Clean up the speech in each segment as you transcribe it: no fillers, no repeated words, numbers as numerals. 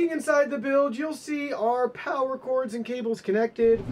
Looking inside the build, you'll see our power cords and cables connected.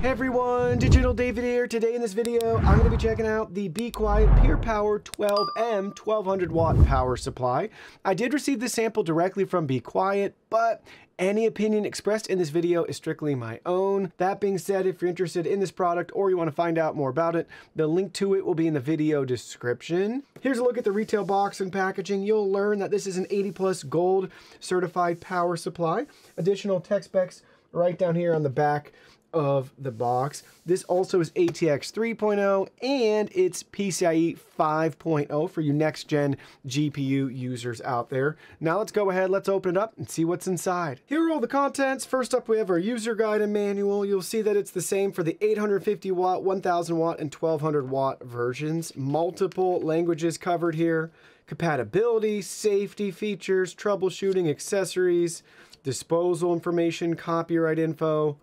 Hey everyone, Digital David here. Today in this video, I'm going to be checking out the Be Quiet! Pure Power 12 M 1200 watt power supply. I did receive this sample directly from Be Quiet, but any opinion expressed in this video is strictly my own. That being said, if you're interested in this product or you want to find out more about it, the link to it will be in the video description. Here's a look at the retail box and packaging. You'll learn that this is an 80 Plus Gold certified power supply. Additional tech specs right down here on the back of the box. This also is ATX 3.0 and it's PCIe 5.0 for you next-gen GPU users out there. Now let's go ahead, let's open it up and see what's inside. Here are all the contents. First up, we have our user guide and manual. You'll see that it's the same for the 850 watt, 1000 watt, and 1200 watt versions. Multiple languages covered here. Compatibility, safety features, troubleshooting, accessories, disposal information, copyright info,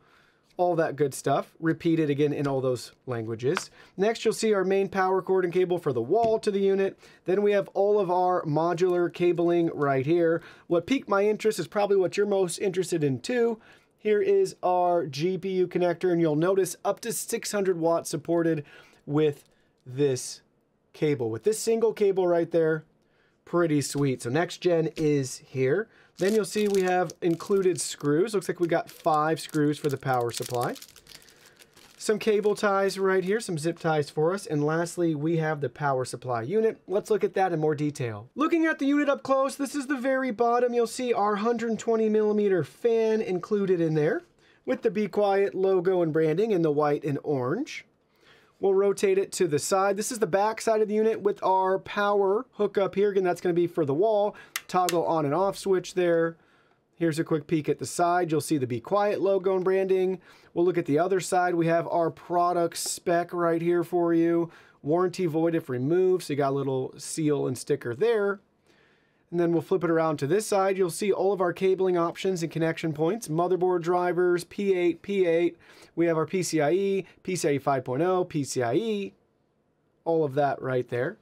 all that good stuff, repeated again in all those languages. Next, you'll see our main power cord and cable for the wall to the unit. Then we have all of our modular cabling right here. What piqued my interest is probably what you're most interested in too. Here is our GPU connector, and you'll notice up to 600 watts supported with this cable. With this single cable right there, pretty sweet. So next gen is here. Then you'll see we have included screws. Looks like we got 5 screws for the power supply. Some cable ties right here, some zip ties for us. And lastly, we have the power supply unit. Let's look at that in more detail. Looking at the unit up close, this is the very bottom. You'll see our 120 millimeter fan included in there with the Be Quiet logo and branding in the white and orange. We'll rotate it to the side. This is the back side of the unit with our power hookup here. Again, that's going to be for the wall. Toggle on and off switch there. Here's a quick peek at the side. You'll see the Be Quiet logo and branding. We'll look at the other side. We have our product spec right here for you. Warranty void if removed. So you got a little seal and sticker there. And then we'll flip it around to this side. You'll see all of our cabling options and connection points, motherboard drivers, P8, P8. We have our PCIe, PCIe 5.0, PCIe, all of that right there.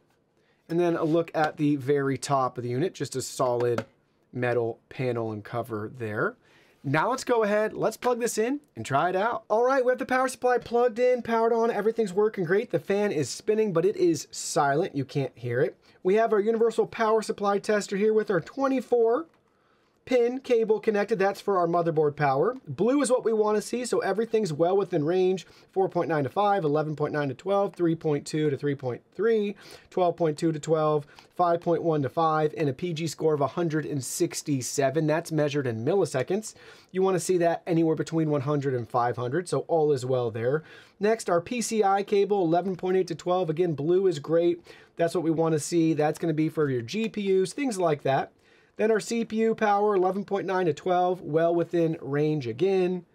And then a look at the very top of the unit, just a solid metal panel and cover there. Now let's go ahead, let's plug this in and try it out. All right, we have the power supply plugged in, powered on, everything's working great. The fan is spinning, but it is silent, you can't hear it. We have our universal power supply tester here with our 24-pin cable connected. That's for our motherboard power. Blue is what we want to see, so everything's well within range. 4.9 to 5, 11.9 to 12, 3.2 to 3.3, 12.2 to 12, 5.1 to 5, and a PG score of 167. That's measured in milliseconds. You want to see that anywhere between 100 and 500, so all is well there. Next, our PCI cable, 11.8 to 12. Again, blue is great. That's what we want to see. That's going to be for your GPUs, things like that. Then our CPU power, 11.9 to 12, well within range again.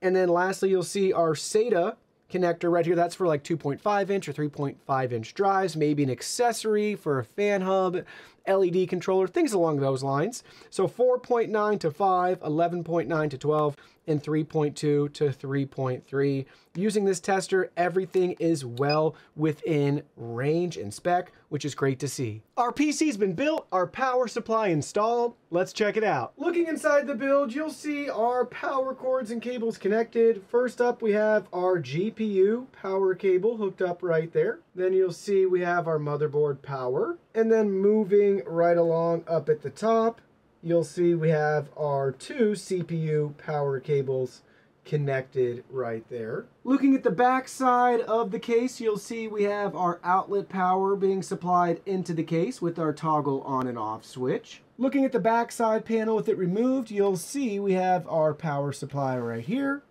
And then lastly, you'll see our SATA connector right here. That's for like 2.5 inch or 3.5 inch drives, maybe an accessory for a fan hub, LED controller, things along those lines. So 4.9 to 5, 11.9 to 12, and 3.2 to 3.3. Using this tester, everything is well within range and spec, which is great to see. Our PC's been built, our power supply installed. Let's check it out. Looking inside the build, you'll see our power cords and cables connected. First up, we have our GPU power cable hooked up right there. Then you'll see we have our motherboard power. And then moving right along up at the top, you'll see we have our 2 CPU power cables connected right there. Looking at the back side of the case, you'll see we have our outlet power being supplied into the case with our toggle on and off switch. Looking at the back side panel with it removed, you'll see we have our power supply right here.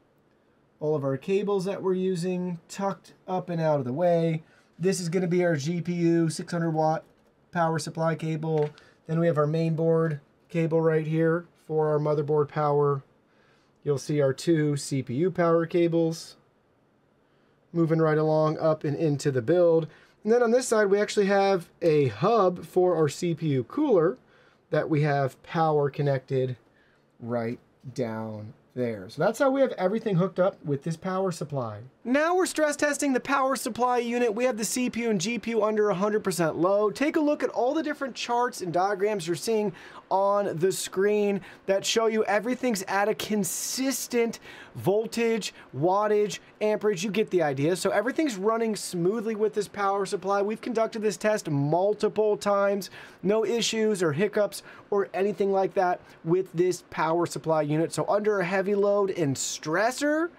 All of our cables that we're using tucked up and out of the way. This is going to be our GPU 600 watt power supply cable. Then we have our main board cable right here for our motherboard power. You'll see our 2 CPU power cables moving right along up and into the build. And then on this side, we actually have a hub for our CPU cooler that we have power connected right down there. So that's how we have everything hooked up with this power supply. Now we're stress testing the power supply unit. We have the CPU and GPU under 100% low. Take a look at all the different charts and diagrams you're seeing on the screen that show you everything's at a consistent voltage, wattage, amperage. You get the idea. So everything's running smoothly with this power supply. We've conducted this test multiple times, no issues or hiccups or anything like that with this power supply unit. So under a heavy load and stressor,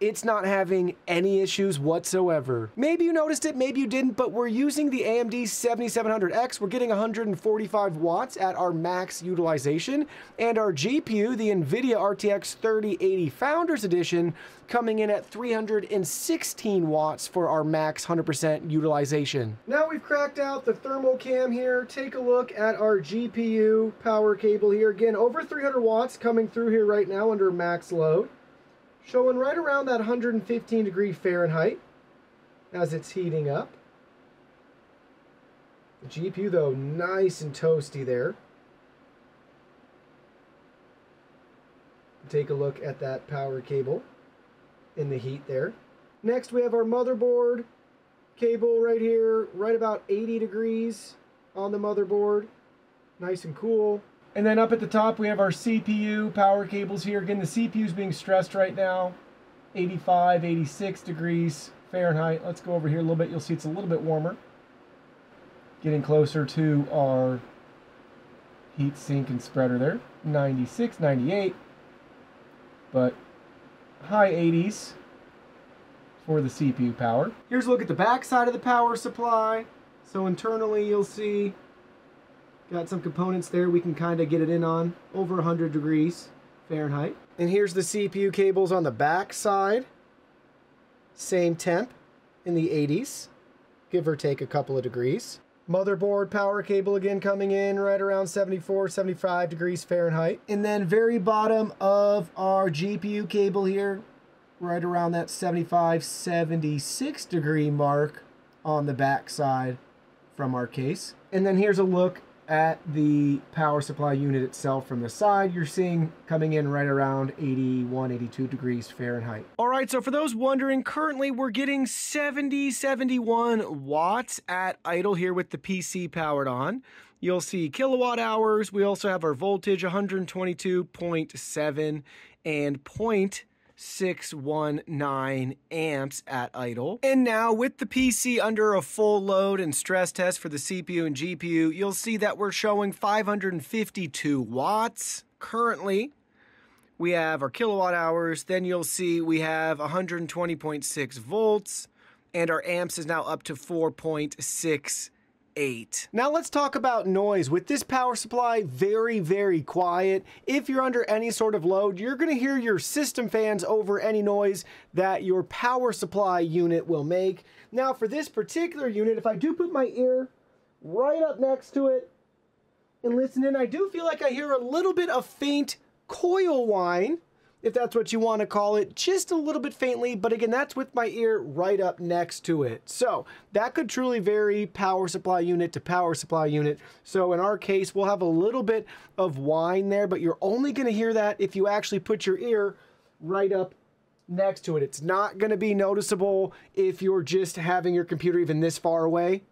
it's not having any issues whatsoever. Maybe you noticed it, maybe you didn't, but we're using the AMD 7700X. We're getting 145 watts at our max utilization, and our GPU, the Nvidia RTX 3080 Founders Edition, coming in at 316 watts for our max 100% utilization. Now we've cracked out the thermal cam here. Take a look at our GPU power cable here. Again, over 300 watts coming through here right now under max load, showing right around that 115 degree Fahrenheit as it's heating up. The GPU though, nice and toasty there. Take a look at that power cable in the heat there. Next we have our motherboard cable right here, right about 80 degrees on the motherboard, nice and cool. And then up at the top, we have our CPU power cables here. Again, the CPU is being stressed right now, 85, 86 degrees Fahrenheit. Let's go over here a little bit. You'll see it's a little bit warmer. Getting closer to our heat sink and spreader there, 96, 98, but high 80s for the CPU power. Here's a look at the back side of the power supply. So internally, you'll see got some components there we can kind of get it in on, over 100 degrees Fahrenheit. And here's the CPU cables on the back side. Same temp in the 80s, give or take a couple of degrees. Motherboard power cable again coming in right around 74, 75 degrees Fahrenheit. And then very bottom of our GPU cable here, right around that 75, 76 degree mark on the back side from our case. And then here's a look at the power supply unit itself from the side. You're seeing coming in right around 81, 82 degrees Fahrenheit. All right, so for those wondering, currently we're getting 70, 71 watts at idle here with the PC powered on. You'll see kilowatt hours. We also have our voltage, 122.7 and 0.619 amps at idle. And now with the PC under a full load and stress test for the CPU and GPU, you'll see that we're showing 552 watts currently. We have our kilowatt hours, then you'll see we have 120.6 volts, and our amps is now up to 4.6 8. Now let's talk about noise. With this power supply, very, very quiet. If you're under any sort of load, you're going to hear your system fans over any noise that your power supply unit will make. Now for this particular unit, if I do put my ear right up next to it and listen in, I do feel like I hear a little bit of faint coil whine, if that's what you want to call it, just a little bit faintly, but again, that's with my ear right up next to it. So that could truly vary power supply unit to power supply unit. So in our case, we'll have a little bit of whine there, but you're only going to hear that if you actually put your ear right up next to it. It's not going to be noticeable if you're just having your computer even this far away.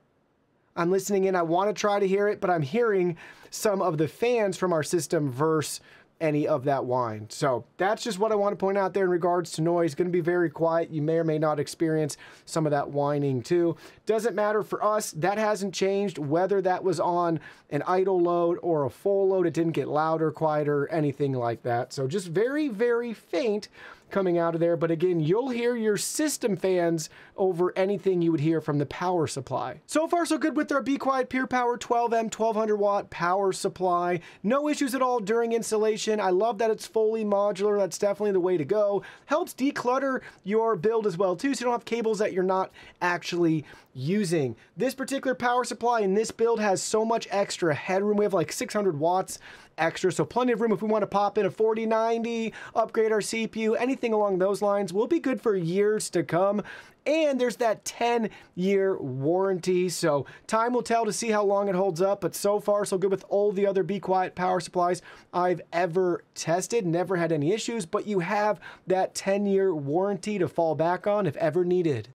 I'm listening in, I want to try to hear it, but I'm hearing some of the fans from our system versus any of that whine. So that's just what I want to point out there in regards to noise. Going to be very quiet. You may or may not experience some of that whining too. Doesn't matter for us. That hasn't changed whether that was on an idle load or a full load. It didn't get louder, quieter, anything like that. So just very, very faint coming out of there. But again, you'll hear your system fans over anything you would hear from the power supply. So far so good with our Be Quiet Pure Power 12 M 1200 watt power supply. No issues at all during installation. I love that it's fully modular. That's definitely the way to go. Helps declutter your build as well too, so you don't have cables that you're not actually using. This particular power supply in this build has so much extra headroom. We have like 600 watts extra, so plenty of room if we want to pop in a 4090, upgrade our CPU, anything along those lines will be good for years to come. And there's that 10-year warranty, so time will tell to see how long it holds up, but so far so good with all the other Be Quiet power supplies I've ever tested. Never had any issues, but you have that 10-year warranty to fall back on if ever needed.